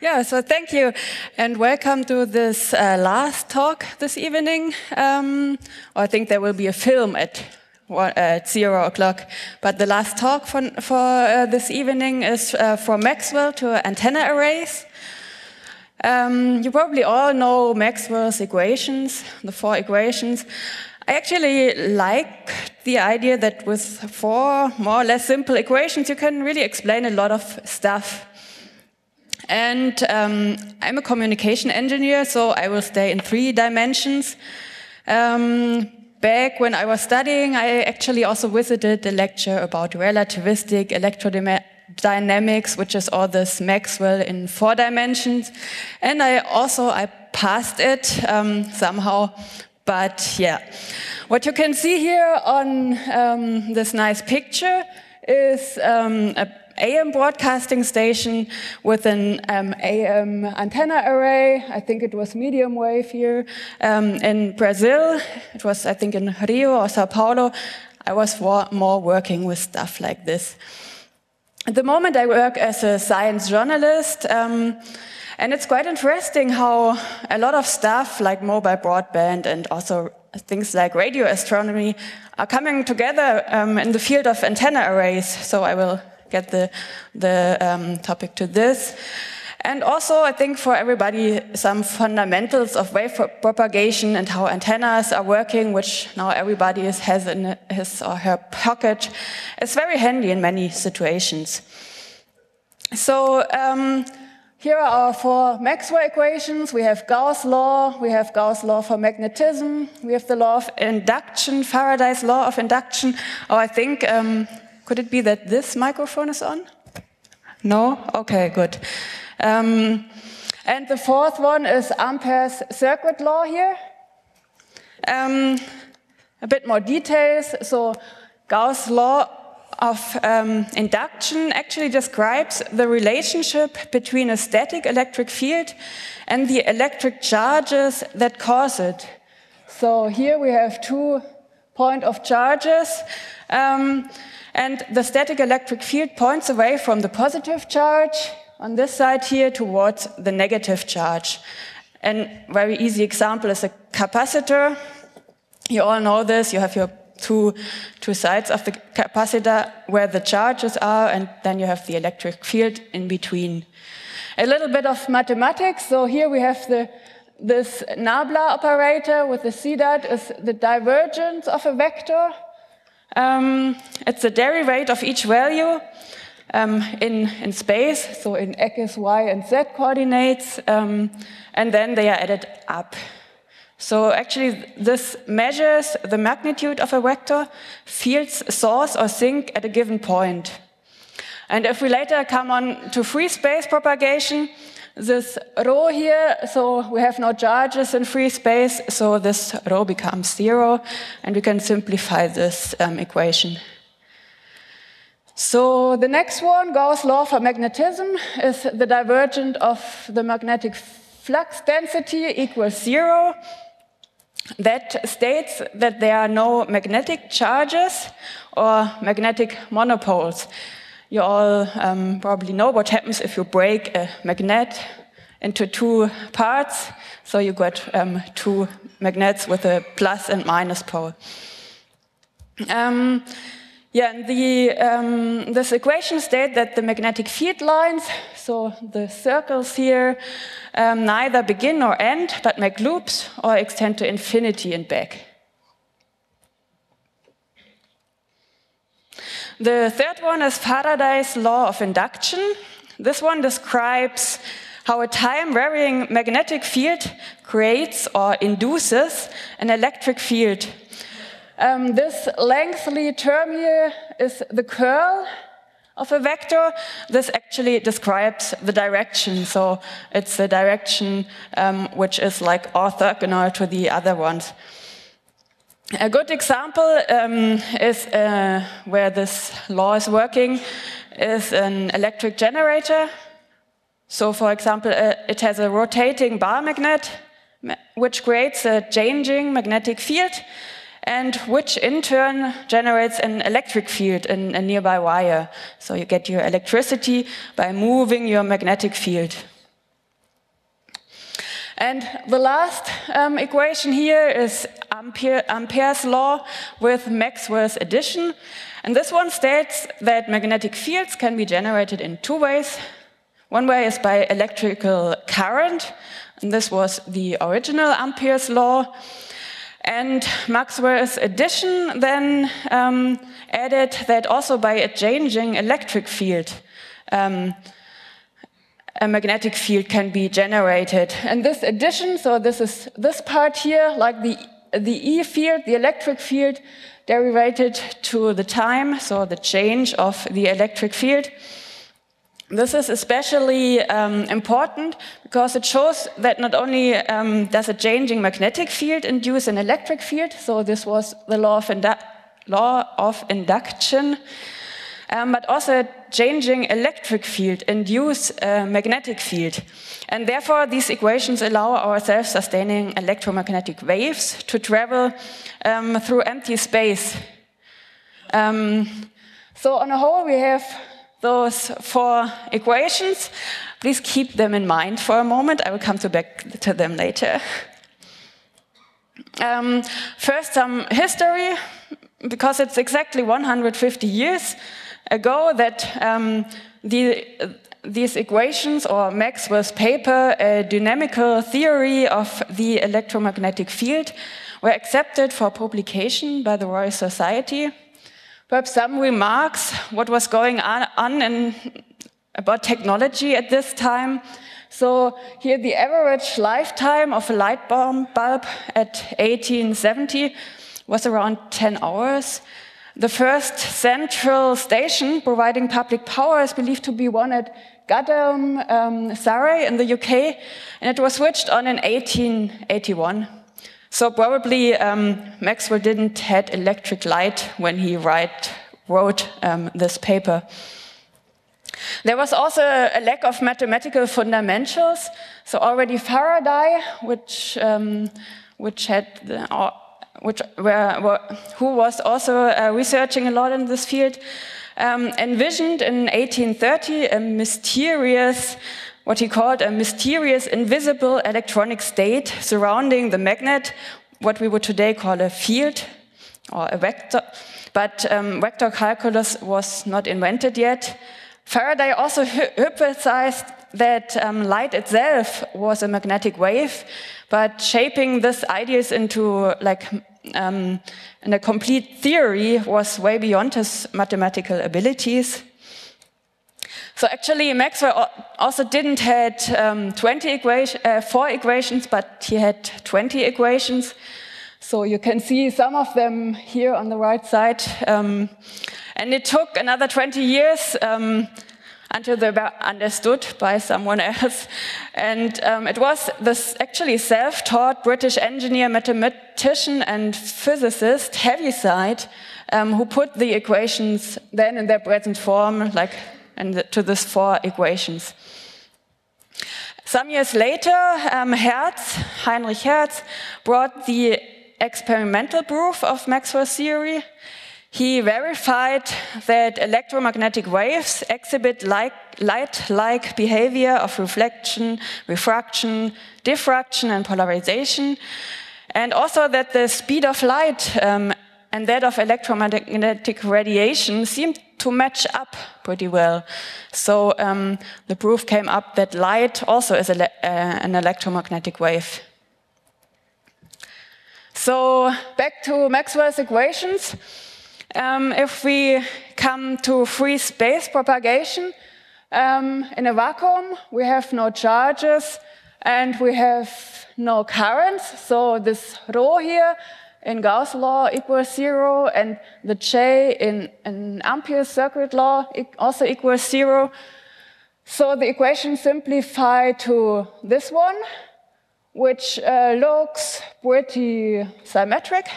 Yeah, so thank you and welcome to this last talk this evening. I think there will be a film at 0 o'clock. But the last talk for this evening is from Maxwell to antenna arrays. You probably all know Maxwell's equations, the four equations. I actually like the idea that with four more or less simple equations, you can really explain a lot of stuff. And I'm a communication engineer, so I will stay in three dimensions. Back when I was studying, I actually also visited a lecture about relativistic electrodynamics, which is all this Maxwell in four dimensions. And I passed it somehow. But yeah, what you can see here on this nice picture is an AM broadcasting station with an AM antenna array. I think it was medium wave here in Brazil. It was, I think, in Rio or Sao Paulo. I was more working with stuff like this. At the moment, I work as a science journalist. And it's quite interesting how a lot of stuff like mobile broadband and also things like radio astronomy are coming together in the field of antenna arrays. So I will get the topic to this. And also, I think for everybody, some fundamentals of wave propagation and how antennas are working, which now everybody has in his or her pocket. It's very handy in many situations. So here are our four Maxwell equations. We have Gauss' law, we have Gauss' law for magnetism, we have the law of induction, Faraday's law of induction. Oh, I think, could it be that this microphone is on? No? Okay, good. And the fourth one is Ampere's circuit law here. A bit more details. So Gauss' law of induction actually describes the relationship between a static electric field and the electric charges that cause it. So here we have two point of charges, and the static electric field points away from the positive charge on this side here towards the negative charge. And very easy example is a capacitor. You all know this. You have your two sides of the capacitor where the charges are, and then you have the electric field in between. A little bit of mathematics. So here we have this Nabla operator with the C dot is the divergence of a vector. It's the derivate of each value in space, so in x, y, and z coordinates, and then they are added up. So actually, this measures the magnitude of a vector, field's source or sink at a given point. And if we later come on to free space propagation, this rho here, so we have no charges in free space, so this rho becomes 0, and we can simplify this equation. So the next one, Gauss' law for magnetism, is the divergence of the magnetic flux density equals 0. That states that there are no magnetic charges or magnetic monopoles. You all probably know what happens if you break a magnet into two parts. So you got two magnets with a plus and minus pole. Yeah, and this equation states that the magnetic field lines, so the circles here, neither begin nor end, but make loops or extend to infinity and back. The third one is Faraday's law of induction. This one describes how a time-varying magnetic field creates or induces an electric field. This lengthy term here is the curl of a vector. This actually describes the direction. So it's the direction which is like orthogonal to the other ones. A good example is where this law is working is an electric generator. So for example, it has a rotating bar magnet which creates a changing magnetic field, and which in turn generates an electric field in a nearby wire. So you get your electricity by moving your magnetic field. And the last equation here is Ampere's law with Maxwell's addition. And this one states that magnetic fields can be generated in two ways. One way is by electrical current, and this was the original Ampere's law. And Maxwell's addition then added that also by a changing electric field, a magnetic field can be generated. And this addition, so this is this part here, like the E field, the electric field, derivated to the time, so the change of the electric field. This is especially important because it shows that not only does a changing magnetic field induce an electric field, so this was the law of induction, but also a changing electric field induce a magnetic field. And therefore, these equations allow our self-sustaining electromagnetic waves to travel through empty space. So on a whole, we have those four equations. Please keep them in mind for a moment. I will come back to them later. First, some history, because it's exactly 150 years ago that these equations, or Maxwell's paper, a dynamical theory of the electromagnetic field, were accepted for publication by the Royal Society. Perhaps some remarks, what was going on about technology at this time. So here the average lifetime of a light bulb at 1870 was around 10 hours. The first central station providing public power is believed to be one at Gadholm, Surrey in the UK, and it was switched on in 1881. So probably Maxwell didn't had electric light when he wrote this paper. There was also a lack of mathematical fundamentals. So already Faraday, who was also researching a lot in this field, envisioned in 1830 a mysterious, what he called a mysterious, invisible electronic state surrounding the magnet, what we would today call a field or a vector. But vector calculus was not invented yet. Faraday also hypothesized that light itself was a magnetic wave, but shaping this ideas into in a complete theory was way beyond his mathematical abilities. So actually, Maxwell also didn't had 4 equations, but he had 20 equations. So you can see some of them here on the right side. And it took another 20 years until they were understood by someone else. And it was this actually self-taught British engineer, mathematician, and physicist Heaviside who put the equations then in their present form, like, and to these 4 equations. Some years later, Heinrich Hertz brought the experimental proof of Maxwell's theory. He verified that electromagnetic waves exhibit light-like behavior of reflection, refraction, diffraction, and polarization, and also that the speed of light and that of electromagnetic radiation seemed to match up pretty well. So the proof came up that light also is an electromagnetic wave. So back to Maxwell's equations. If we come to free space propagation, in a vacuum we have no charges and we have no currents. So this rho here in Gauss law equals 0, and the J in Ampere's circuit law also equals 0. So the equation simplify to this one, which looks pretty symmetric,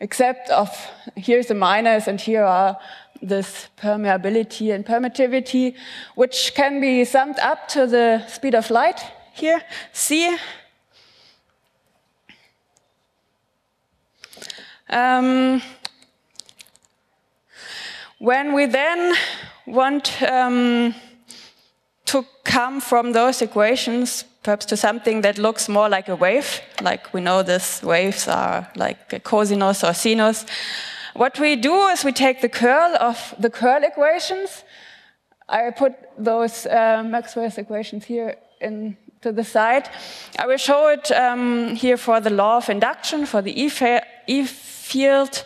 except of here's a minus and here are this permeability and permittivity, which can be summed up to the speed of light here, c. When we then want to come from those equations perhaps to something that looks more like a wave, like we know these waves are like a cosinus or sinus. What we do is we take the curl of the curl equations. I put those Maxwell's equations here in to the side. I will show it here for the law of induction, for the E field,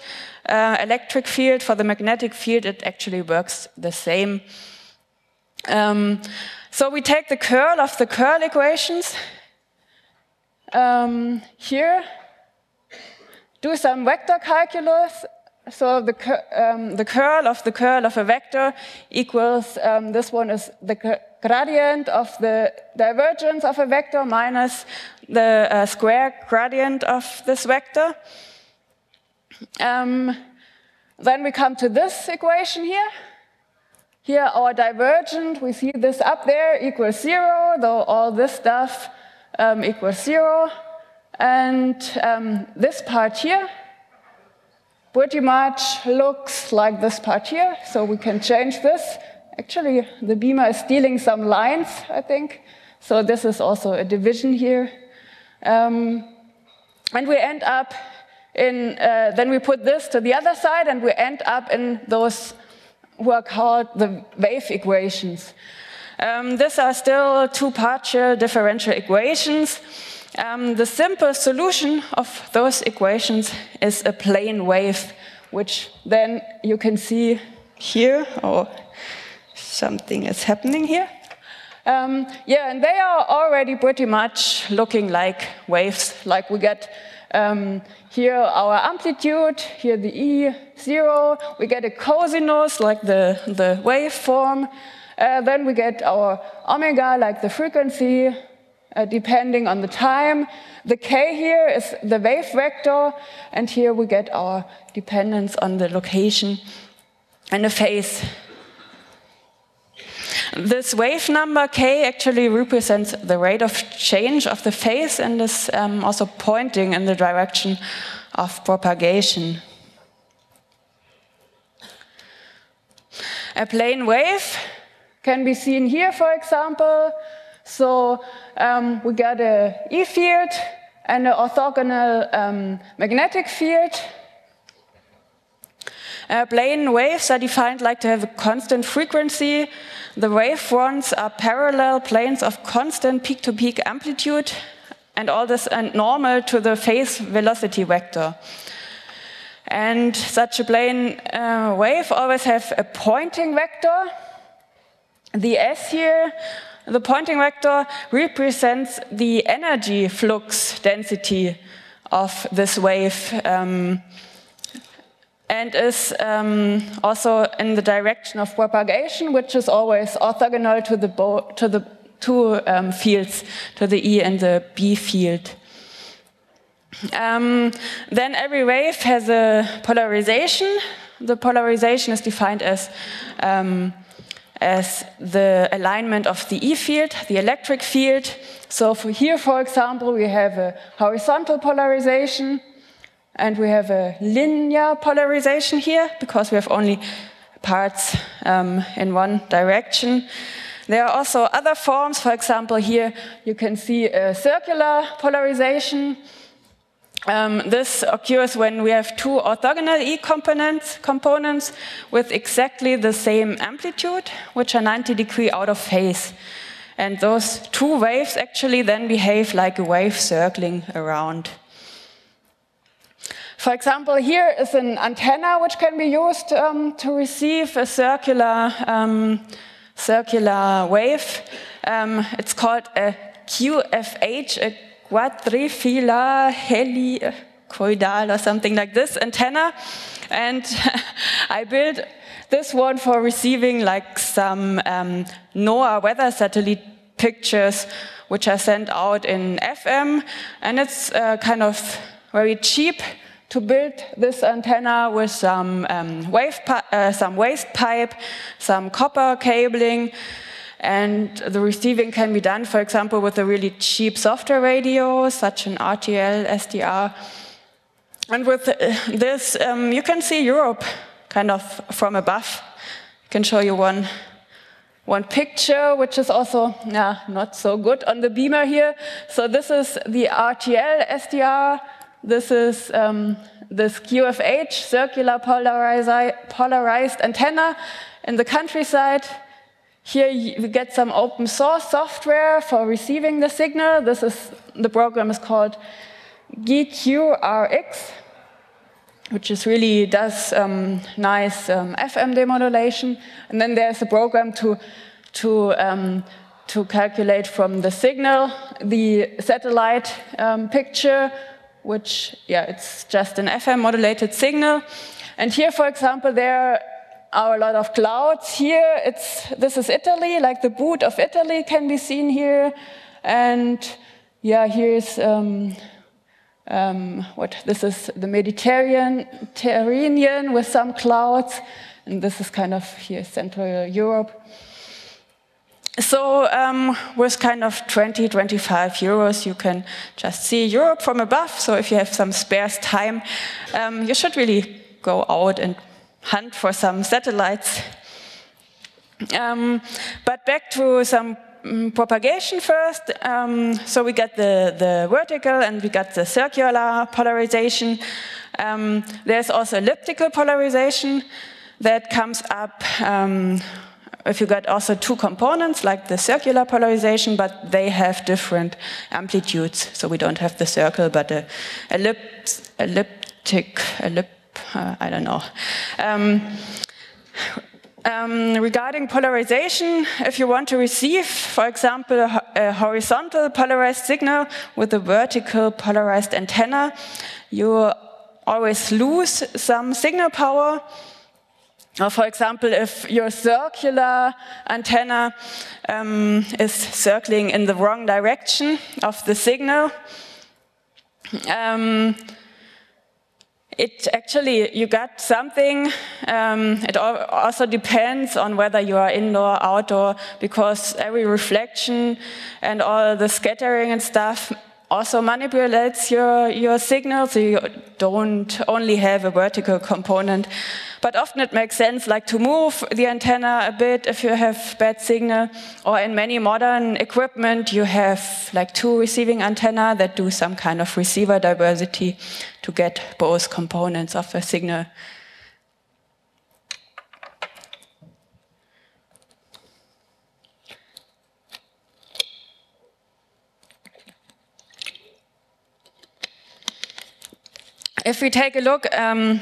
electric field, for the magnetic field. It actually works the same. So we take the curl of the curl equations here, do some vector calculus. So the curl of a vector equals, this one is the gradient of the divergence of a vector minus the square gradient of this vector. Then we come to this equation here. Here our divergent, we see this up there equals 0, though all this stuff equals 0. And this part here pretty much looks like this part here, so we can change this. Actually, the beamer is stealing some lines, I think. So this is also a division here. And we end up in, then we put this to the other side, and we end up in those who are called the wave equations. These are still two partial differential equations. The simple solution of those equations is a plane wave, which then you can see here, or something is happening here. Yeah, and they are already pretty much looking like waves, like we get here our amplitude, here the E0, we get a cosinus, like the waveform, then we get our omega, like the frequency, depending on the time. The k here is the wave vector, and here we get our dependence on the location and the phase. This wave number k actually represents the rate of change of the phase and is also pointing in the direction of propagation. A plane wave can be seen here, for example. So we got an E field and an orthogonal magnetic field. Plane waves are defined like to have a constant frequency. The wave fronts are parallel planes of constant peak-to-peak amplitude, and all this and normal to the phase velocity vector. And such a plane wave always have a pointing vector. The S here, the pointing vector represents the energy flux density of this wave. And is also in the direction of propagation, which is always orthogonal to the two fields, to the E and the B field. Then every wave has a polarization. The polarization is defined as the alignment of the E field, the electric field. So for here, for example, we have a horizontal polarization. And we have a linear polarization here, because we have only parts in one direction. There are also other forms. For example, here you can see a circular polarization. This occurs when we have two orthogonal E components with exactly the same amplitude, which are 90° out of phase. And those two waves actually then behave like a wave circling around. For example, here is an antenna which can be used to receive a circular wave. It's called a QFH, a quadrifilar helicoidal or something like this antenna. And I built this one for receiving like some NOAA weather satellite pictures, which are sent out in FM. And it's kind of very cheap to build this antenna with some waste pipe, some copper cabling, and the receiving can be done, for example, with a really cheap software radio, such an RTL-SDR. And with this, you can see Europe kind of from above. I can show you one one picture, which is also not so good on the beamer here. So this is the RTL-SDR. This is this QFH, circular polarized antenna in the countryside. Here you get some open source software for receiving the signal. This is, the program is called GQRX, which is really does nice FM demodulation. And then there's a program to calculate from the signal the satellite picture, which it's just an FM modulated signal. And here, for example, there are a lot of clouds. Here, this is Italy, like the boot of Italy can be seen here. And here's this is the Mediterranean with some clouds, and this is kind of here Central Europe. So with kind of 20–25 euros, you can just see Europe from above. So if you have some spare time, you should really go out and hunt for some satellites. But back to some propagation first. So we got the vertical and we got the circular polarization. There's also elliptical polarization that comes up if you got also two components like the circular polarization, but they have different amplitudes. So we don't have the circle, but I don't know. Regarding polarization, if you want to receive, for example, a horizontal polarized signal with a vertical polarized antenna, you always lose some signal power. Or for example, if your circular antenna is circling in the wrong direction of the signal, you got something. It also depends on whether you are indoor, outdoor, because every reflection and all the scattering and stuff also manipulates your signal, so you don't only have a vertical component. But often it makes sense like to move the antenna a bit if you have bad signal, or in many modern equipment you have like two receiving antenna that do some kind of receiver diversity to get both components of a signal. If we take a look on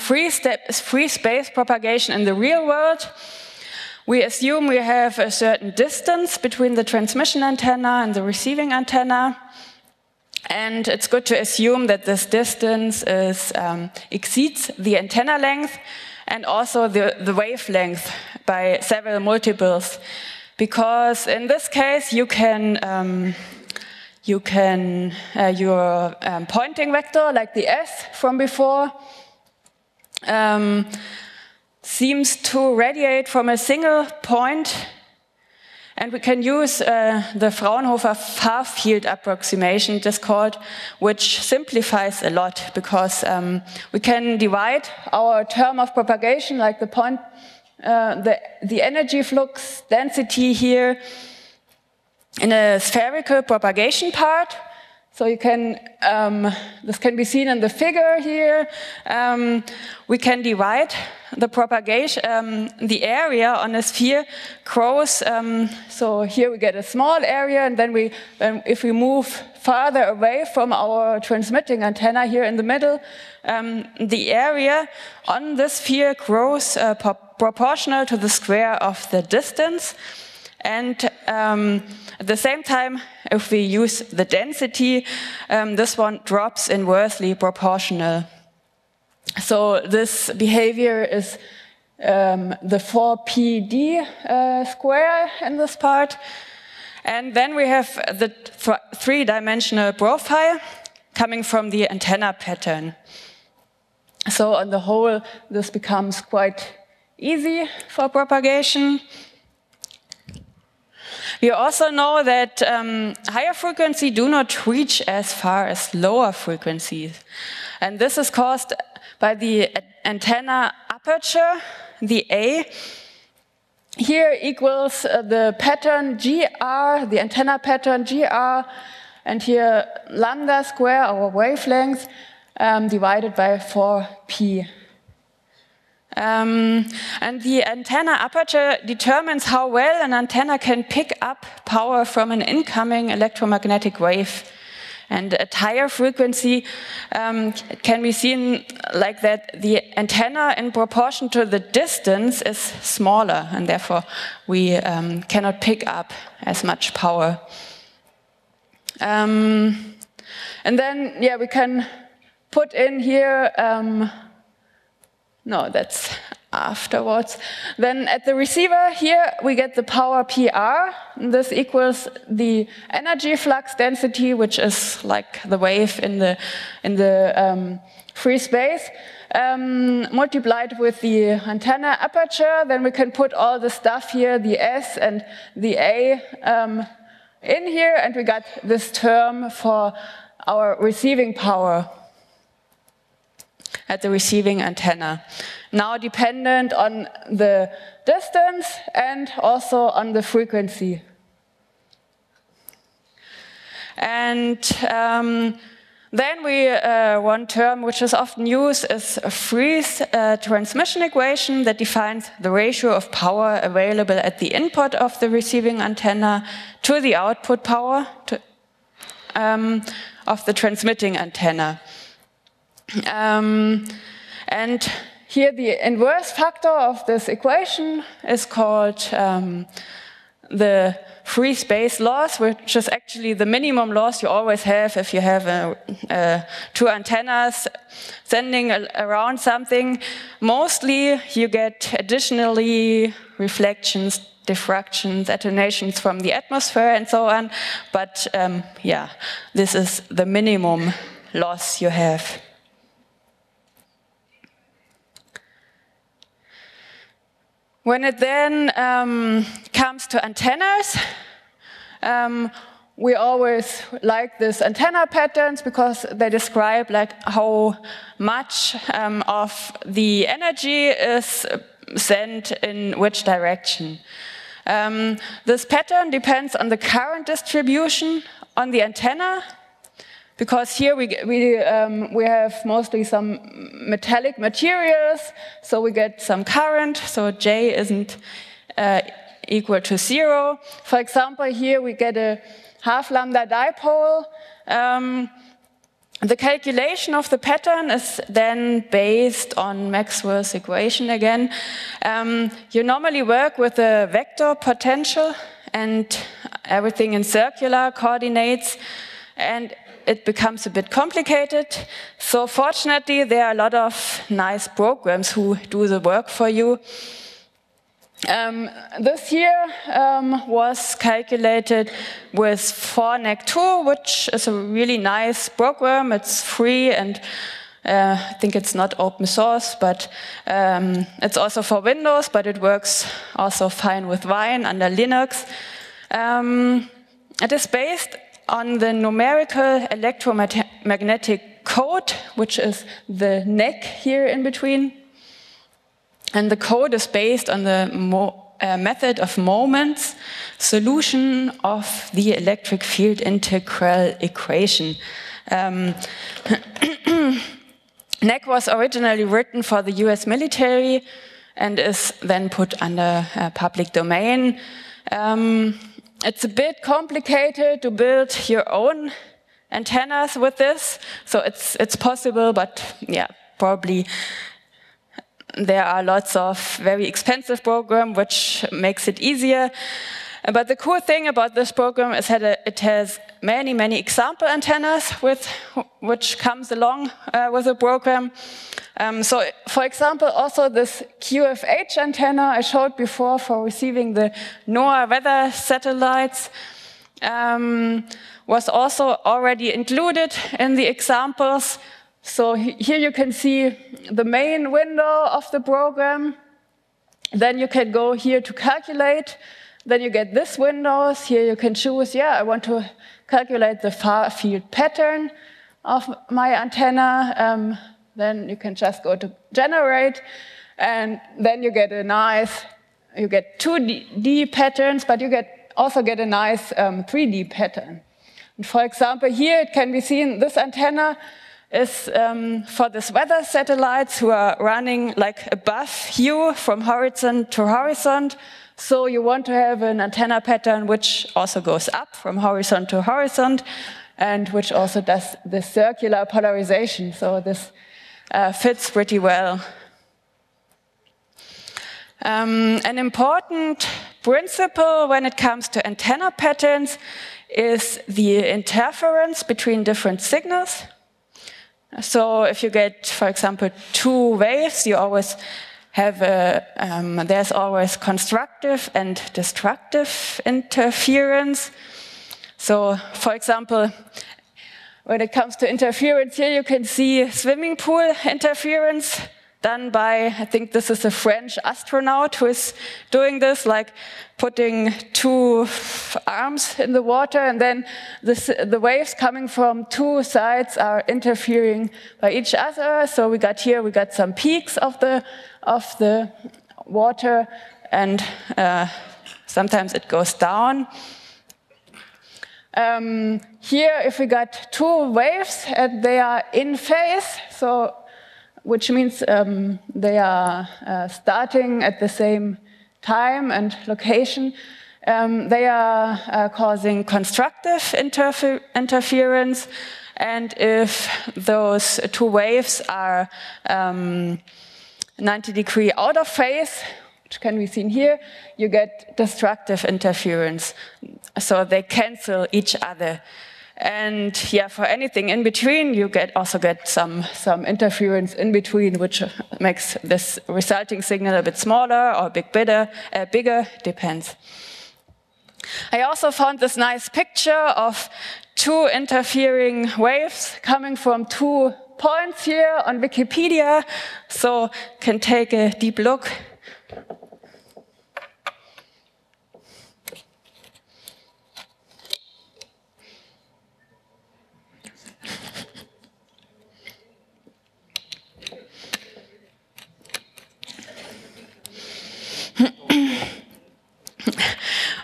free space propagation in the real world, we assume we have a certain distance between the transmission antenna and the receiving antenna. And it's good to assume that this distance is, exceeds the antenna length and also the wavelength by several multiples. Because in this case, you can... your pointing vector, like the S from before, seems to radiate from a single point. And we can use the Fraunhofer far field approximation, it is called, which simplifies a lot, because we can divide our term of propagation, like the point, the energy flux density here, in a spherical propagation part. So you can, this can be seen in the figure here. We can divide the propagation, the area on a sphere grows. So here we get a small area, and then if we move farther away from our transmitting antenna here in the middle, the area on this sphere grows proportional to the square of the distance. And at the same time, if we use the density, this one drops inversely proportional. So this behavior is the 4PD square in this part. And then we have the three-dimensional profile coming from the antenna pattern. So on the whole, this becomes quite easy for propagation. We also know that higher frequencies do not reach as far as lower frequencies. And this is caused by the antenna aperture, the A, here equals the pattern GR, the antenna pattern GR, and here lambda square, our wavelength, divided by 4p. And the antenna aperture determines how well an antenna can pick up power from an incoming electromagnetic wave. And at higher frequency, it can be seen like that the antenna in proportion to the distance is smaller, and therefore we cannot pick up as much power. And then, yeah, we can put in here, no, that's afterwards. Then at the receiver here, we get the power PR. And this equals the energy flux density, which is like the wave in the free space, multiplied with the antenna aperture. Then we can put all the stuff here, the S and the A, in here, and we got this term for our receiving power at the receiving antenna, now dependent on the distance and also on the frequency. And then we one term which is often used is a Friis transmission equation that defines the ratio of power available at the input of the receiving antenna to the output power of the transmitting antenna. And here the inverse factor of this equation is called the free space loss, which is actually the minimum loss you always have if you have two antennas sending around something. Mostly you get additionally reflections, diffractions, attenuations from the atmosphere and so on, but yeah, this is the minimum loss you have. When it then comes to antennas, we always like this antenna patterns because they describe like how much of the energy is sent in which direction. This pattern depends on the current distribution on the antenna, because here we have mostly some metallic materials, so we get some current, so J isn't equal to 0. For example, here we get a half lambda dipole. The calculation of the pattern is then based on Maxwell's equation again. You normally work with a vector potential and everything in circular coordinates, and it becomes a bit complicated. So fortunately, there are a lot of nice programs who do the work for you. This here was calculated with 4NEC2, which is a really nice program. It's free, and I think it's not open source, but it's also for Windows, but it works also fine with Wine under Linux. It is based on the numerical electromagnetic code, which is the neck here in between. And the code is based on the method of moments solution of the electric field integral equation. NEC was originally written for the US military and is then put under public domain. It's a bit complicated to build your own antennas with this, so it's possible, but yeah, probably there are lots of very expensive programs which makes it easier. But the cool thing about this program is that it has many example antennas with which comes along with the program. So, for example, also this QFH antenna I showed before for receiving the NOAA weather satellites was also already included in the examples. So here you can see the main window of the program. Then you can go here to calculate. Then you get this windows. Here you can choose, yeah, I want to calculate the far field pattern of my antenna. Then you can just go to generate, and then you get a nice you get 2D patterns, but you also get a nice 3D pattern. And for example, here it can be seen, this antenna is for this weather satellites who are running like above you from horizon to horizon. So you want to have an antenna pattern which also goes up from horizon to horizon and which also does the circular polarization. So this fits pretty well. An important principle when it comes to antenna patterns is the interference between different signals. So if you get, for example, two waves, you always have a, there's always constructive and destructive interference. So, for example, when it comes to interference here, you can see swimming pool interference done by, I think this is a French astronaut who is doing this, like putting two arms in the water, and then the waves coming from two sides are interfering by each other. So we got here, we got some peaks of the water, and sometimes it goes down. Here, if we got two waves and they are in phase, so which means they are starting at the same time and location. They are causing constructive interference, and if those two waves are 90 degrees out of phase, which can be seen here, you get destructive interference. So they cancel each other. And yeah, for anything in between, you also get some interference in between, which makes this resulting signal a bit smaller or bigger, depends. I also found this nice picture of two interfering waves coming from two points here on Wikipedia, so can take a deep look.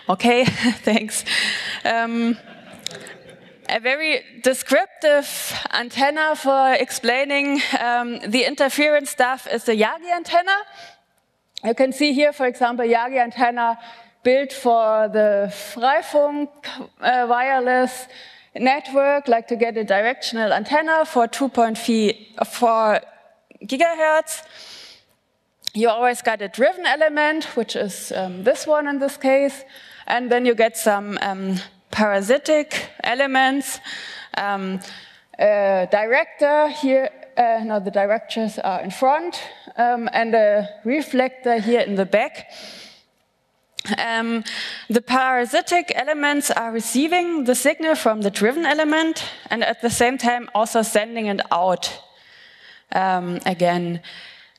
Okay, thanks. A very descriptive antenna for explaining the interference stuff is the Yagi antenna. You can see here, for example, Yagi antenna built for the Freifunk wireless network, like to get a directional antenna for 2.4 gigahertz. You always got a driven element, which is this one in this case, and then you get some parasitic elements. Director here, no, the directors are in front, and a reflector here in the back. The parasitic elements are receiving the signal from the driven element and at the same time also sending it out again.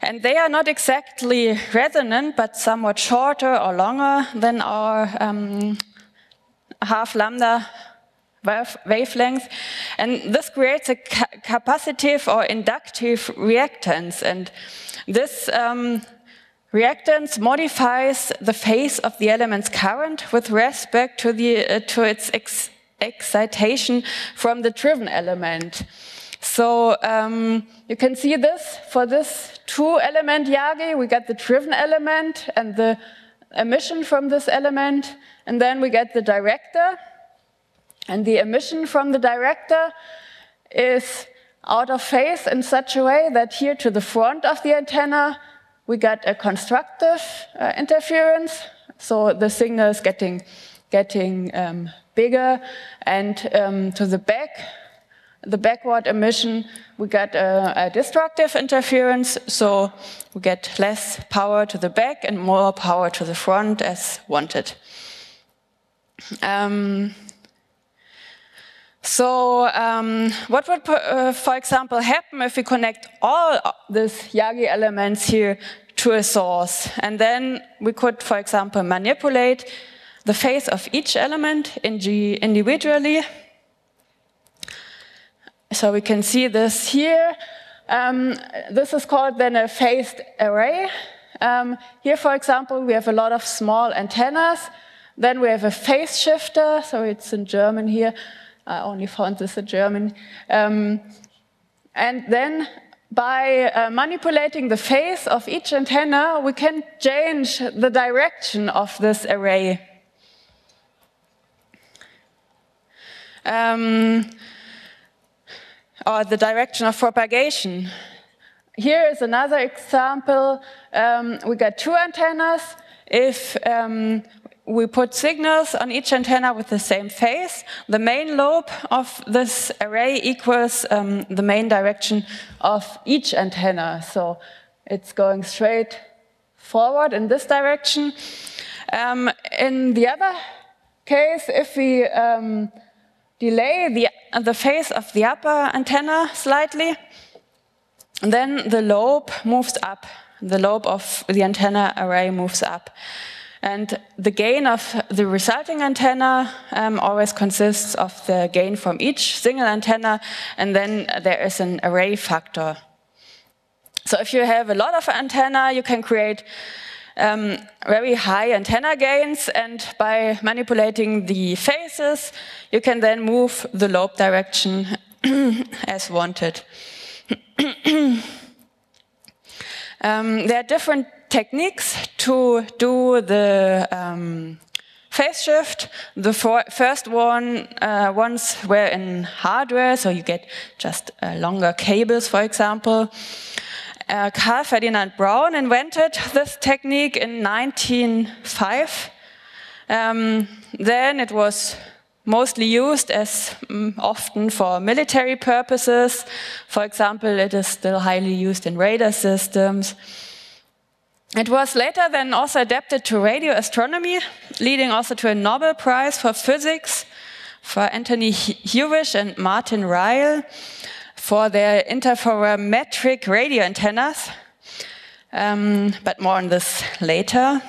And they are not exactly resonant, but somewhat shorter or longer than our half lambda wavelength. And this creates a capacitive or inductive reactance. And this reactance modifies the phase of the element's current with respect to, its excitation from the driven element. So you can see this, for this two-element Yagi, we get the driven element and the emission from this element, and then we get the director, and the emission from the director is out of phase in such a way that here to the front of the antenna we got a constructive interference, so the signal is getting bigger, and to the back, the backward emission, we got a destructive interference, so we get less power to the back and more power to the front as wanted. What would, for example, happen if we connect all these Yagi elements here to a source? And then we could, for example, manipulate the phase of each element individually. So we can see this here. This is called then a phased array, Here, for example, we have a lot of small antennas. Then we have a phase shifter, so it's in German here. I only found this in German. And then by manipulating the phase of each antenna, we can change the direction of this array. Or the direction of propagation. Here is another example. We got two antennas. If we put signals on each antenna with the same phase, the main lobe of this array equals the main direction of each antenna. So it's going straight forward in this direction. In the other case, if we delay the phase of the upper antenna slightly, then the lobe moves up. The lobe of the antenna array moves up. And the gain of the resulting antenna always consists of the gain from each single antenna, and then there is an array factor. So if you have a lot of antenna, you can create very high antenna gains, and by manipulating the phases, you can then move the lobe direction as wanted. There are different techniques to do the phase shift. The first ones were in hardware, so you get just longer cables, for example. Carl Ferdinand Braun invented this technique in 1905. Then it was mostly used as often for military purposes. For example, it is still highly used in radar systems. It was later then also adapted to radio astronomy, leading also to a Nobel Prize for Physics for Anthony Hewish and Martin Ryle for their interferometric radio antennas. But more on this later.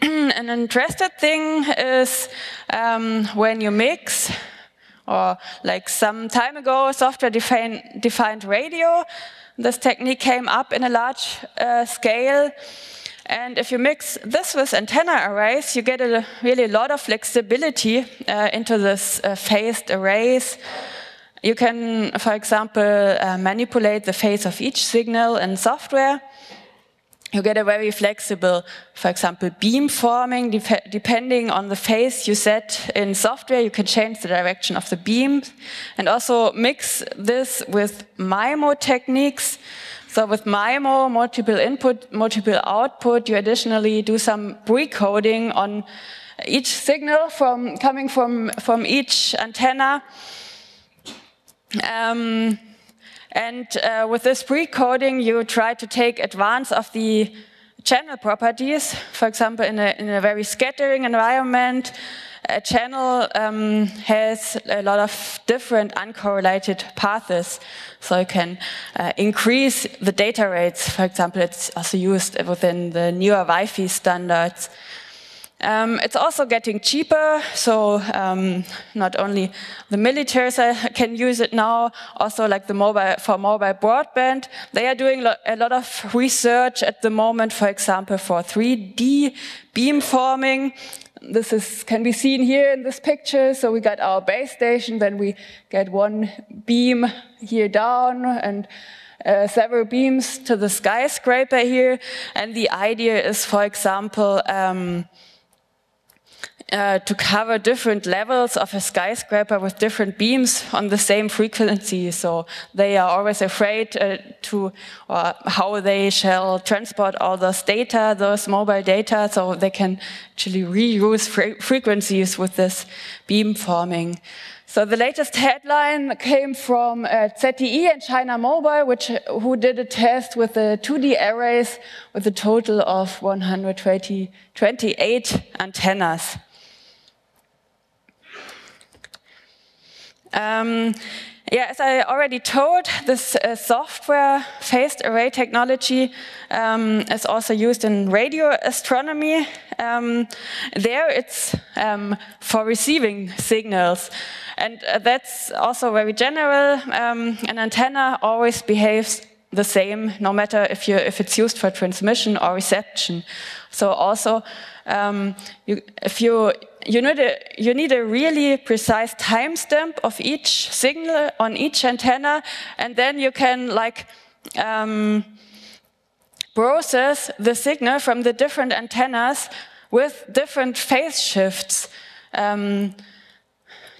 An interesting thing is when you mix, or like some time ago, software-defined radio. This technique came up in a large scale, and if you mix this with antenna arrays, you get a really lot of flexibility into this phased arrays. You can, for example, manipulate the phase of each signal in software. You get a very flexible, for example, beamforming. Depending on the phase you set in software, you can change the direction of the beam. And also mix this with MIMO techniques. So with MIMO, multiple input, multiple output, you additionally do some precoding on each signal coming from each antenna. And with this precoding, you try to take advance of the channel properties. For example, in a very scattering environment, a channel has a lot of different uncorrelated paths. So you can increase the data rates. For example, it's also used within the newer Wi-Fi standards. It's also getting cheaper, so not only the militaries can use it now, also like for mobile broadband. They are doing a lot of research at the moment, for example, for 3D beamforming. This can be seen here in this picture. So we got our base station, then we get one beam here down, and several beams to the skyscraper here. And the idea is, for example, to cover different levels of a skyscraper with different beams on the same frequency. So they are always afraid how they shall transport all those data, those mobile data, so they can actually reuse frequencies with this beamforming. So the latest headline came from ZTE and China Mobile, who did a test with the 2D arrays with a total of 128 antennas. As I already told, this software phased array technology is also used in radio astronomy. There it's for receiving signals, and that's also very general. An antenna always behaves the same no matter if it's used for transmission or reception. So also you need a really precise timestamp of each signal on each antenna, and then you can like process the signal from the different antennas with different phase shifts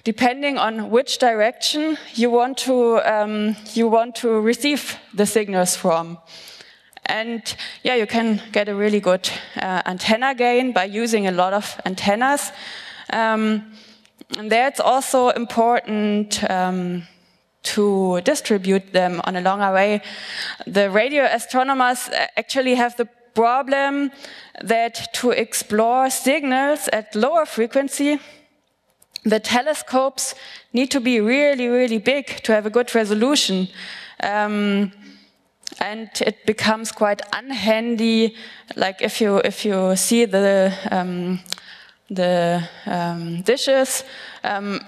depending on which direction you want to receive the signals from. And yeah, you can get a really good antenna gain by using a lot of antennas. And there it's also important to distribute them on a longer way. The radio astronomers actually have the problem that to explore signals at lower frequency, the telescopes need to be really, really big to have a good resolution. And it becomes quite unhandy, like if you see the dishes,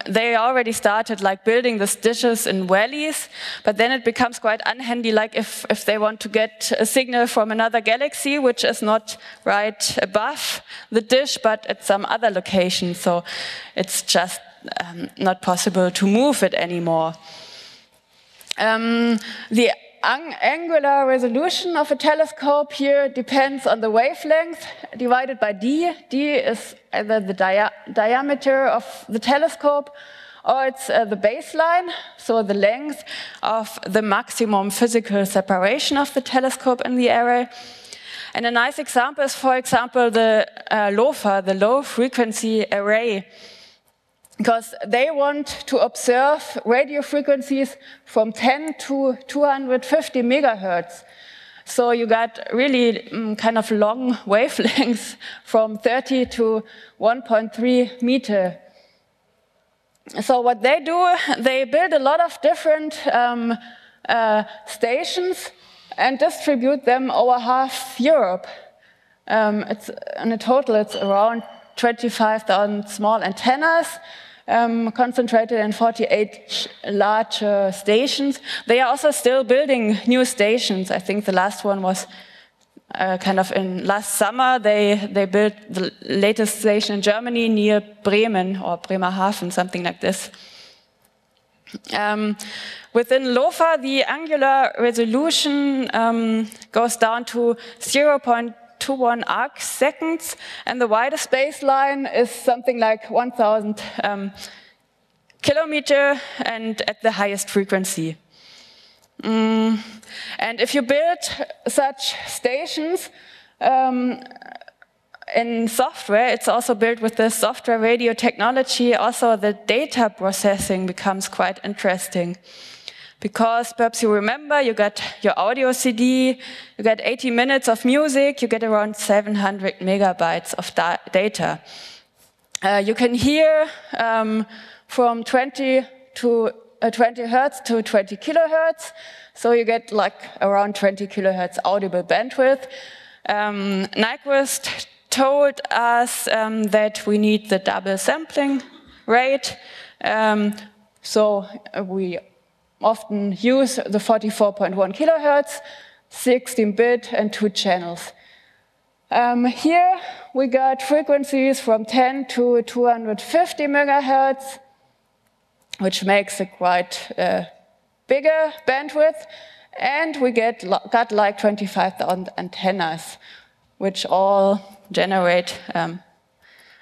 they already started like building these dishes in valleys, but then it becomes quite unhandy, like if they want to get a signal from another galaxy, which is not right above the dish, but at some other location. So it's just not possible to move it anymore. The angular resolution of a telescope here depends on the wavelength divided by d. d is either the diameter of the telescope, or it's the baseline, so the length of the maximum physical separation of the telescope in the array. And a nice example is, for example, the LOFAR, the low frequency array, because they want to observe radio frequencies from 10 to 250 megahertz. So you got really kind of long wavelengths from 30 to 1.3 meter. So what they do, they build a lot of different stations and distribute them over half Europe. In a total, it's around 25,000 small antennas concentrated in 48 larger stations. They are also still building new stations. I think the last one was kind of in last summer. They built the latest station in Germany near Bremen or Bremerhaven, something like this. Within LOFAR, the angular resolution goes down to 0.21 arc seconds, and the widest baseline is something like 1,000 kilometer, and at the highest frequency. And if you build such stations in software, it's also built with the software radio technology. Also, the data processing becomes quite interesting. Because perhaps you remember, you got your audio CD, you got 80 minutes of music, you get around 700 megabytes of data. You can hear from 20 hertz to 20 kilohertz, so you get like around 20 kilohertz audible bandwidth. Nyquist told us that we need the double sampling rate, so we often use the 44.1 kilohertz, 16-bit, and 2 channels. Here we got frequencies from 10 to 250 megahertz, which makes a quite bigger bandwidth, and we got like 25,000 antennas, which all generate a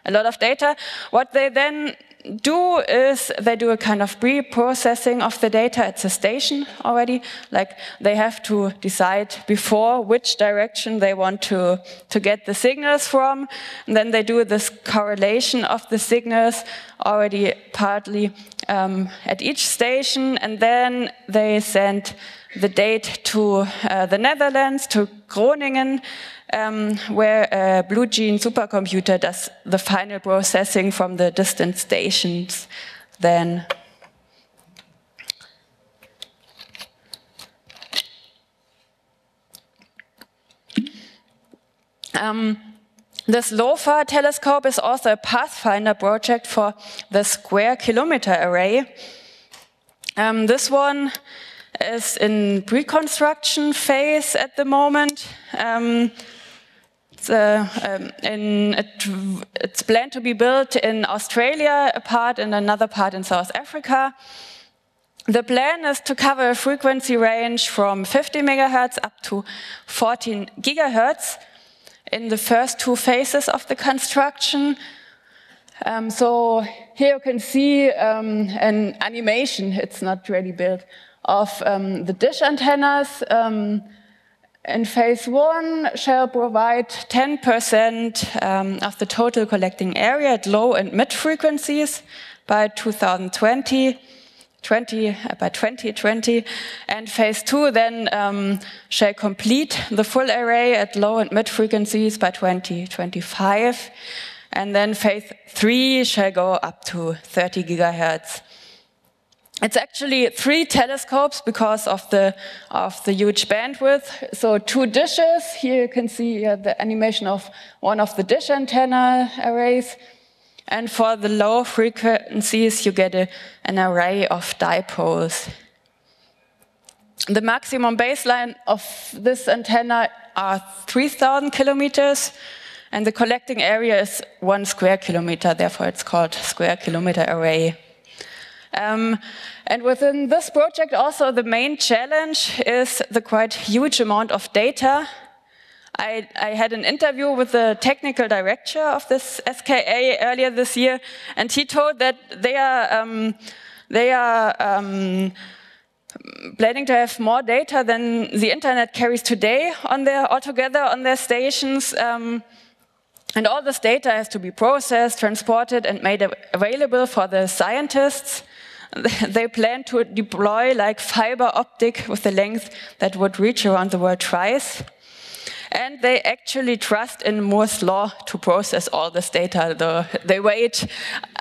lot of data. What they then do is they do a kind of pre-processing of the data at the station already. Like they have to decide before which direction they want to get the signals from. And then they do this correlation of the signals already partly at each station. And then they send the data to the Netherlands, to Groningen, where a BlueGean supercomputer does the final processing from the distant stations then. This LOFAR telescope is also a pathfinder project for the square kilometer array. This one is in reconstruction phase at the moment. It's planned to be built in Australia, a part and another part in South Africa. The plan is to cover a frequency range from 50 megahertz up to 14 gigahertz in the first two phases of the construction. So here you can see an animation, it's not really built, of the dish antennas. In phase one shall provide 10% of the total collecting area at low and mid frequencies by 2020, and phase two then shall complete the full array at low and mid frequencies by 2025, and then phase three shall go up to 30 gigahertz. It's actually three telescopes because of the huge bandwidth. So two dishes. Here you can see the animation of one of the dish antenna arrays. And for the low frequencies, you get an array of dipoles. The maximum baseline of this antenna are 3,000 kilometers, and the collecting area is 1 square kilometer. Therefore, it's called square kilometer array. And within this project, also the main challenge is the quite huge amount of data. I had an interview with the technical director of this SKA earlier this year, and he told that they are planning to have more data than the internet carries today on their altogether on their stations, and all this data has to be processed, transported, and made available for the scientists. They plan to deploy like fiber optic with a length that would reach around the world twice. And they actually trust in Moore's law to process all this data. Though they wait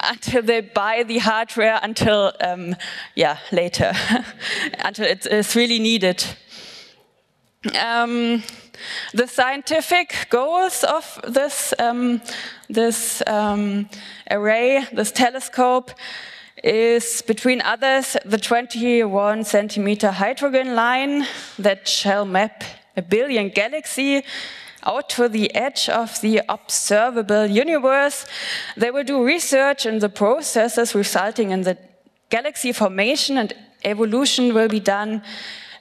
until they buy the hardware until later, until it's really needed. The scientific goals of this array, this telescope, is, between others, the 21 centimeter hydrogen line that shall map a billion galaxies out to the edge of the observable universe. They will do research in the processes resulting in the galaxy formation, and evolution will be done,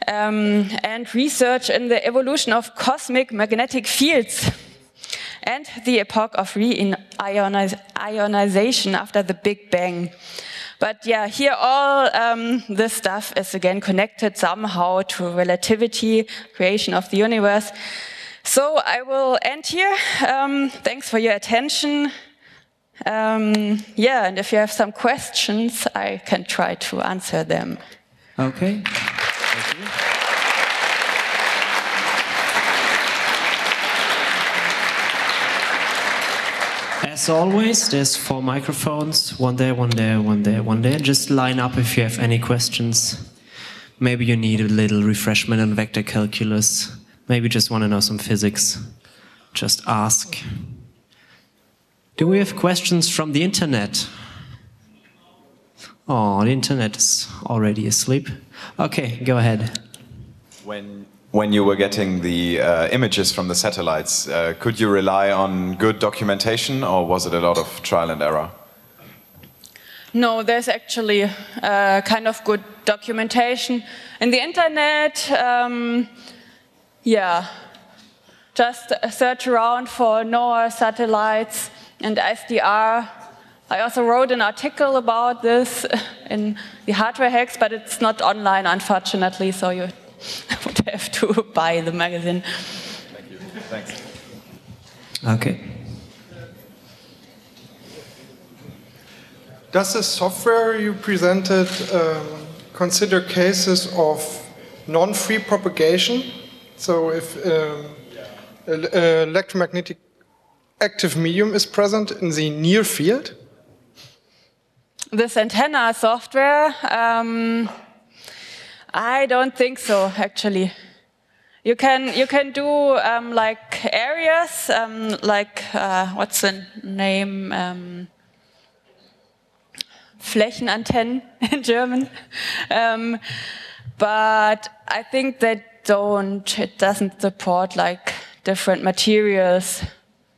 and research in the evolution of cosmic magnetic fields and the epoch of re-ionization after the Big Bang. But yeah, here all this stuff is again connected somehow to relativity, creation of the universe. So I will end here. Thanks for your attention. And if you have some questions, I can try to answer them. Okay. Thank you. As always, there's 4 microphones, one there, one there, one there, one there. Just line up if you have any questions. Maybe you need a little refreshment on vector calculus. Maybe you just want to know some physics. Just ask. Do we have questions from the internet? Oh, the internet is already asleep. Okay, go ahead. When you were getting the images from the satellites, could you rely on good documentation, or was it a lot of trial and error? No, there's actually kind of good documentation in the internet. Just search around for NOAA satellites and SDR. I also wrote an article about this in the Hardware Hacks, but it's not online, unfortunately, so you would have to buy the magazine. Thank you. Thanks. Okay. Does the software you presented consider cases of non-free propagation? So if electromagnetic active medium is present in the near field? This antenna software, I don't think so, actually. You can do like areas, like what's the name? Flächenantennen in German. but I think they don't, it doesn't support like different materials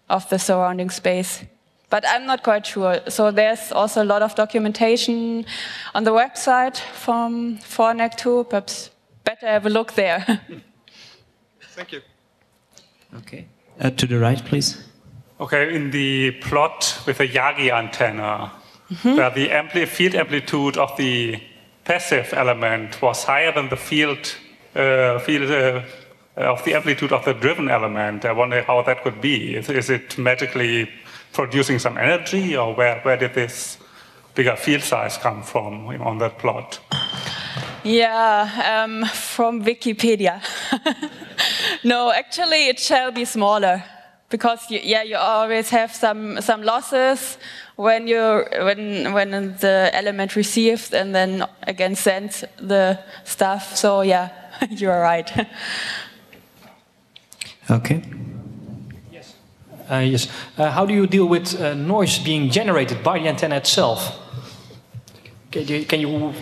of the surrounding space. But I'm not quite sure. So there's also a lot of documentation on the website from 4NEC2. Perhaps better have a look there. Thank you. Okay. To the right, please. Okay, in the plot with a Yagi antenna, where the field amplitude of the passive element was higher than the field of the amplitude of the driven element. I wonder how that could be. Is it magically producing some energy, or where did this bigger field size come from on that plot? Yeah, from Wikipedia. No, actually it shall be smaller, because you always have some losses when you when the element receives and then again sends the stuff. So yeah, you are right. Okay. Yes. Yes. How do you deal with noise being generated by the antenna itself? Can you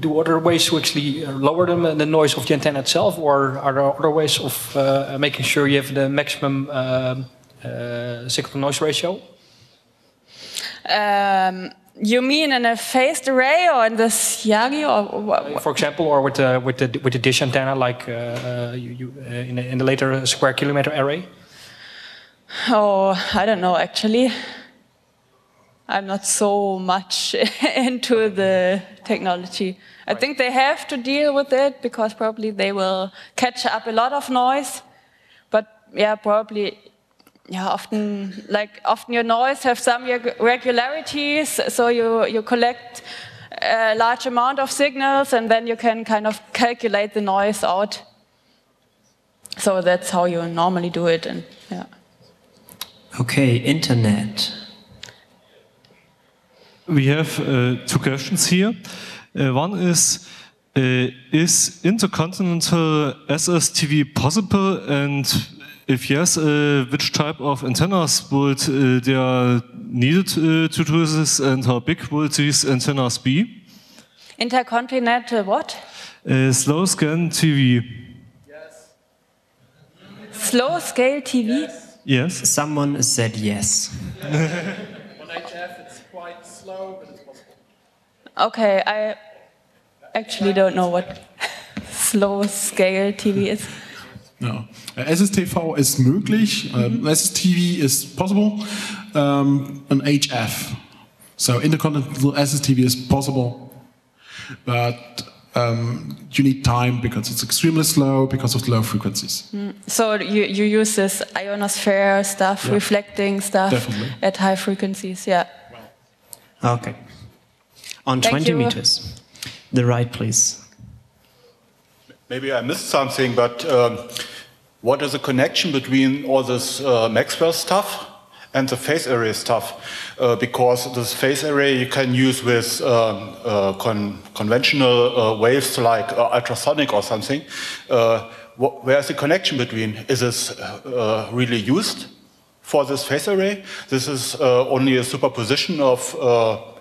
do other ways to actually lower the noise of the antenna itself, or are there other ways of making sure you have the maximum signal-to-noise ratio? You mean in a phased array, or in this Yagi, or for example, or with the dish antenna, like in the later square kilometer array? Oh, I don't know actually. I'm not so much into the technology. I think they have to deal with it, because probably they will catch up a lot of noise. But yeah, probably, yeah, often your noise have some regularities, so you collect a large amount of signals and then you can kind of calculate the noise out. So that's how you normally do it, and yeah. Okay, internet. We have two questions here. One is intercontinental SSTV possible? And if yes, which type of antennas would they are needed to do this, and how big would these antennas be? Intercontinental what? Slow scan TV. Yes. Slow scale TV? Yes. Yes. Someone said yes. On HF. Okay, I actually don't know what slow scale TV is. No, SSTV is möglich. SSTV is possible. And HF, so intercontinental SSTV is possible, but you need time because it's extremely slow because of low frequencies. So you use this ionosphere stuff, yeah. Reflecting stuff. Definitely. At high frequencies, yeah. Okay. On 20 meters. The right, please. Maybe I missed something, but what is the connection between all this Maxwell stuff and the phase array stuff? Because this phase array you can use with conventional waves like ultrasonic or something. Where is the connection between? Is this really used for this phase array? This is only a superposition of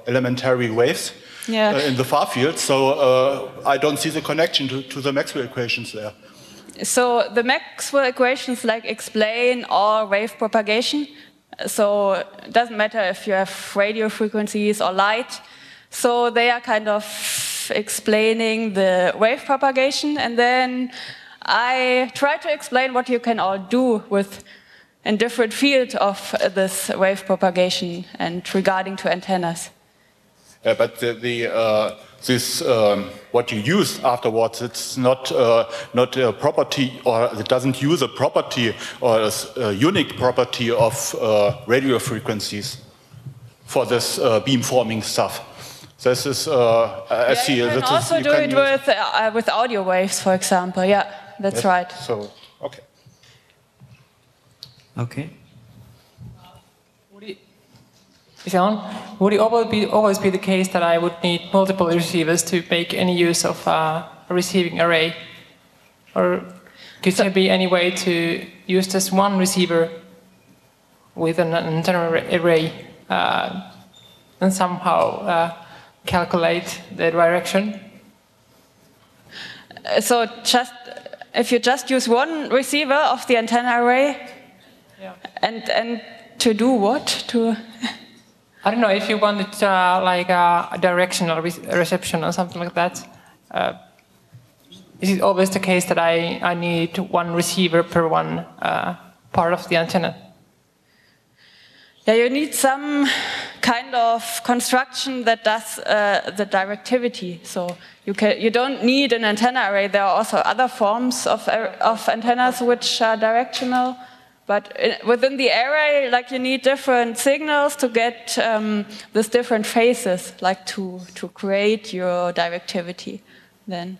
elementary waves, yeah. In the far field, so I don't see the connection to the Maxwell equations there. So the Maxwell equations like explain all wave propagation, so it doesn't matter if you have radio frequencies or light, so they are kind of explaining the wave propagation, and then I try to explain what you can all do with in different fields of this wave propagation and regarding to antennas. Yeah, but what you use afterwards, it's not a property, or it doesn't use a property or a unique property of radio frequencies for this beamforming stuff. This is I see. You can also do it with audio waves, for example. Yeah, that's right. So okay. Okay. Is it on? Would it always be the case that I would need multiple receivers to make any use of a receiving array? Or could there be any way to use just one receiver with an antenna array and somehow calculate the direction? So just if you just use one receiver of the antenna array, yeah. and to do what? To I don't know if you wanted like a directional reception or something like that. Is it always the case that I need one receiver per one part of the antenna? Yeah, you need some kind of construction that does the directivity. So you don't need an antenna array. There are also other forms of antennas which are directional, but within the array, like you need different signals to get these different phases, like to create your directivity. Then.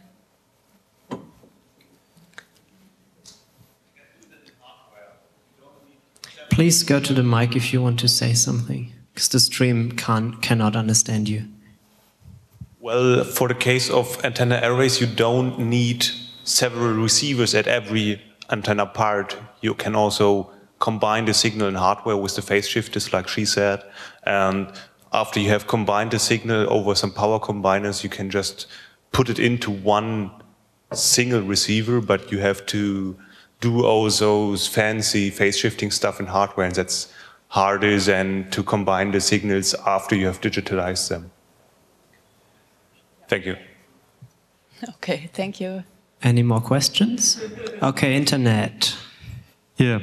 Please go to the mic if you want to say something, because the stream cannot understand you. Well, for the case of antenna arrays, you don't need several receivers at every antenna part. You can also combine the signal and hardware with the phase shifters, like she said. And after you have combined the signal over some power combiners, you can just put it into one single receiver, but you have to do all those fancy phase-shifting stuff in hardware, and that's harder than to combine the signals after you have digitalized them. Thank you. Okay, thank you. Any more questions? Okay, internet. Yeah,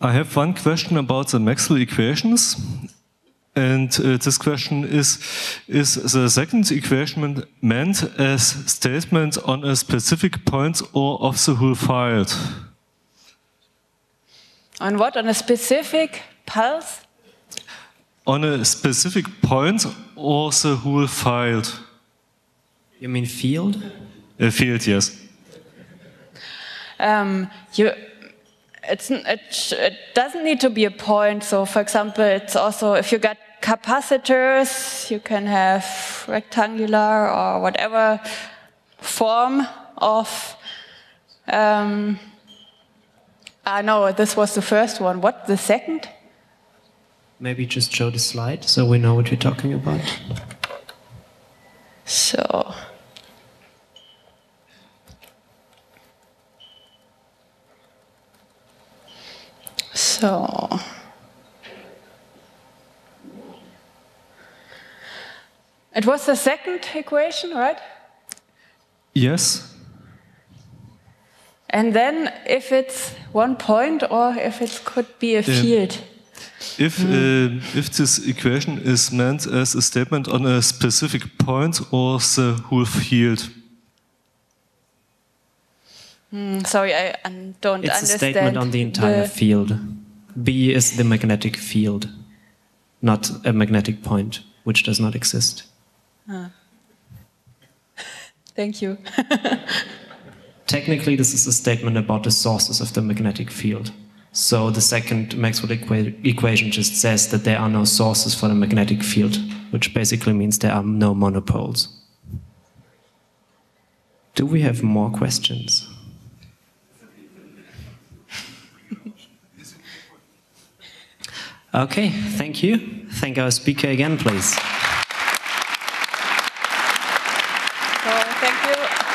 I have one question about the Maxwell equations. And this question is the second equation meant as statement on a specific point or of the whole field? On what? On a specific pulse? On a specific point or the whole field. You mean field? A field, yes. It doesn't need to be a point. So, for example, it's also if you got capacitors, you can have rectangular or whatever form of. No, this was the first one. What, the second? Maybe just show the slide so we know what you're talking about. So. It was the second equation, right? Yes. And then if it's one point or if it could be a field. If this equation is meant as a statement on a specific point or the whole field. Sorry, I don't understand. It's a statement on the entire field. B is the magnetic field, not a magnetic point, which does not exist. Thank you. Technically, this is a statement about the sources of the magnetic field. So the second Maxwell equation just says that there are no sources for the magnetic field, which basically means there are no monopoles. Do we have more questions? Okay, thank you. Thank our speaker again, please. Thank you.